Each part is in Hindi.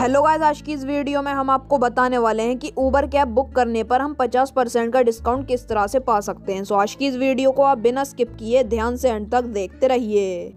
हेलो गाइस, आज की इस वीडियो में हम आपको बताने वाले हैं कि ऊबर कैब बुक करने पर हम 50% का डिस्काउंट किस तरह से पा सकते हैं। सो आज की इस वीडियो को आप बिना स्किप किए ध्यान से अंत तक देखते रहिए।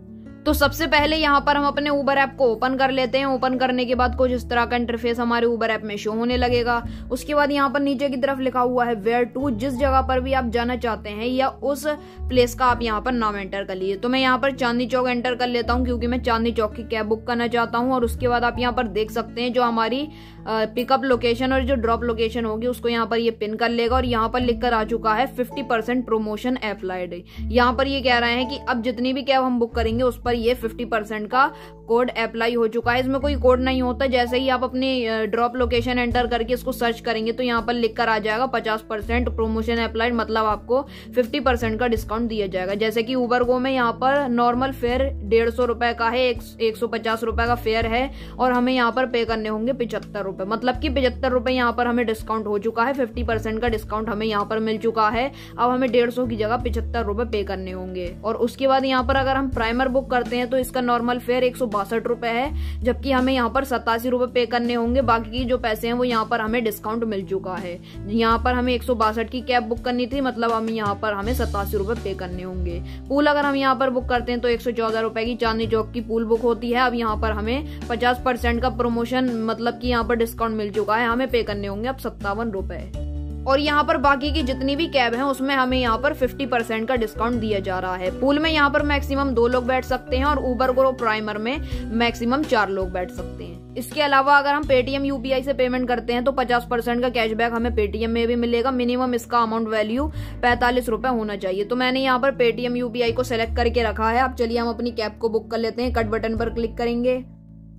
तो सबसे पहले यहाँ पर हम अपने ऊबर ऐप को ओपन कर लेते हैं। ओपन करने के बाद कुछ इस तरह का इंटरफेस हमारे ऊबर ऐप में शो होने लगेगा। उसके बाद यहाँ पर नीचे की तरफ लिखा हुआ है वेयर टू, जिस जगह पर भी आप जाना चाहते हैं या उस प्लेस का आप यहाँ पर नाम एंटर कर लीजिए। तो मैं यहाँ पर चांदनी चौक एंटर कर लेता हूँ क्योंकि मैं चांदनी चौक की कैब बुक करना चाहता हूँ। और उसके बाद आप यहाँ पर देख सकते हैं जो हमारी पिकअप लोकेशन और जो ड्रॉप लोकेशन होगी उसको यहाँ पर ये पिन कर लेगा। और यहाँ पर लिखकर आ चुका है 50% प्रोमोशन अप्लाइड। यहाँ पर ये कह रहे हैं कि अब जितनी भी कैब हम बुक करेंगे उस पर ये 50% का कोड अप्लाई हो चुका है। इसमें कोई कोड नहीं होता, जैसे ही आप अपने ड्रॉप लोकेशन एंटर करके इसको सर्च करेंगे तो यहाँ पर लिखकर आ जाएगा 50% प्रोमोशन अप्लाइड, मतलब आपको 50% का डिस्काउंट दिया जाएगा। जैसे कि ऊबर गो में यहाँ पर नॉर्मल फेयर 150 रुपए का है, 150 रुपए का फेयर है और हमें यहाँ पर पे करने होंगे 75 रुपए, मतलब कि 75 रुपए यहाँ पर हमें डिस्काउंट हो चुका है। 50% का डिस्काउंट हमें यहाँ पर मिल चुका है। अब हमें 150 की जगह 75 रुपए पे करने होंगे। और उसके बाद यहाँ पर अगर हम प्राइमर बुक करते हैं तो इसका नॉर्मल फेयर 162 रुपए है, जबकि हमें यहाँ पर 87 रुपए पे करने होंगे। बाकी जो पैसे हैं वो यहाँ पर हमें डिस्काउंट मिल चुका है। यहाँ पर हमें 162 की कैब बुक करनी थी, मतलब हम यहाँ पर हमें 87 रुपए पे करने होंगे। पूल अगर हम यहाँ पर बुक करते हैं तो 114 रुपए की चांदनी चौक की पूल बुक होती है। अब यहाँ पर हमें 50% का प्रमोशन, मतलब की यहाँ पर डिस्काउंट मिल चुका है। हमें पे करने होंगे अब 57 रुपए। और यहाँ पर बाकी की जितनी भी कैब है उसमें हमें यहाँ पर 50% का डिस्काउंट दिया जा रहा है। पूल में यहाँ पर मैक्सिमम 2 लोग बैठ सकते हैं और ऊबर गो प्राइमर में मैक्सिमम 4 लोग बैठ सकते हैं। इसके अलावा अगर हम पेटीएम यूपीआई से पेमेंट करते हैं तो 50% का कैशबैक हमें पेटीएम में भी मिलेगा। मिनिमम इसका अमाउंट वैल्यू 45 रुपए होना चाहिए। तो मैंने यहाँ पर पेटीएम यूपीआई को सेलेक्ट करके रखा है। अब चलिए हम अपनी कैब को बुक कर लेते हैं। कट बटन पर क्लिक करेंगे।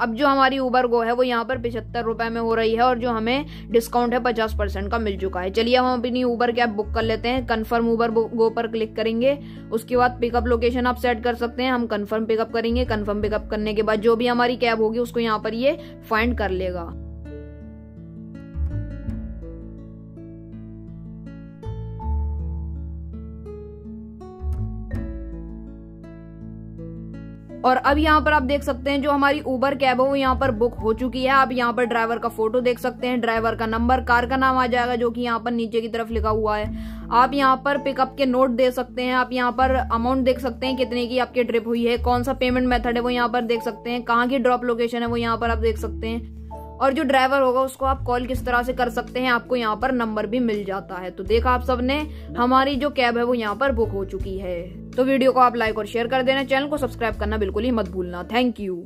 अब जो हमारी ऊबर गो है वो यहाँ पर 75 रुपए में हो रही है और जो हमें डिस्काउंट है 50% का मिल चुका है। चलिए हम अपनी ऊबर कैब बुक कर लेते हैं। कंफर्म ऊबर गो पर क्लिक करेंगे। उसके बाद पिकअप लोकेशन आप सेट कर सकते हैं। हम कंफर्म पिकअप करेंगे। कंफर्म पिकअप करने के बाद जो भी हमारी कैब होगी उसको यहाँ पर ये फाइंड कर लेगा। और अब यहाँ पर आप देख सकते हैं जो हमारी ऊबर कैब है वो यहाँ पर बुक हो चुकी है। आप यहाँ पर ड्राइवर का फोटो देख सकते हैं, ड्राइवर का नंबर, कार का नाम आ जाएगा जो कि यहाँ पर नीचे की तरफ लिखा हुआ है। आप यहाँ पर पिकअप के नोट दे सकते हैं। आप यहाँ पर अमाउंट देख सकते हैं कितने की आपकी ट्रिप हुई है, कौन सा पेमेंट मेथड है वो यहाँ पर देख सकते हैं, कहाँ की ड्रॉप लोकेशन है वो यहाँ पर आप देख सकते हैं। और जो ड्राइवर होगा उसको आप कॉल किस तरह से कर सकते हैं, आपको यहाँ पर नंबर भी मिल जाता है। तो देखा आप सबने, हमारी जो कैब है वो यहाँ पर बुक हो चुकी है। तो वीडियो को आप लाइक और शेयर कर देना। चैनल को सब्सक्राइब करना बिल्कुल ही मत भूलना। Thank you.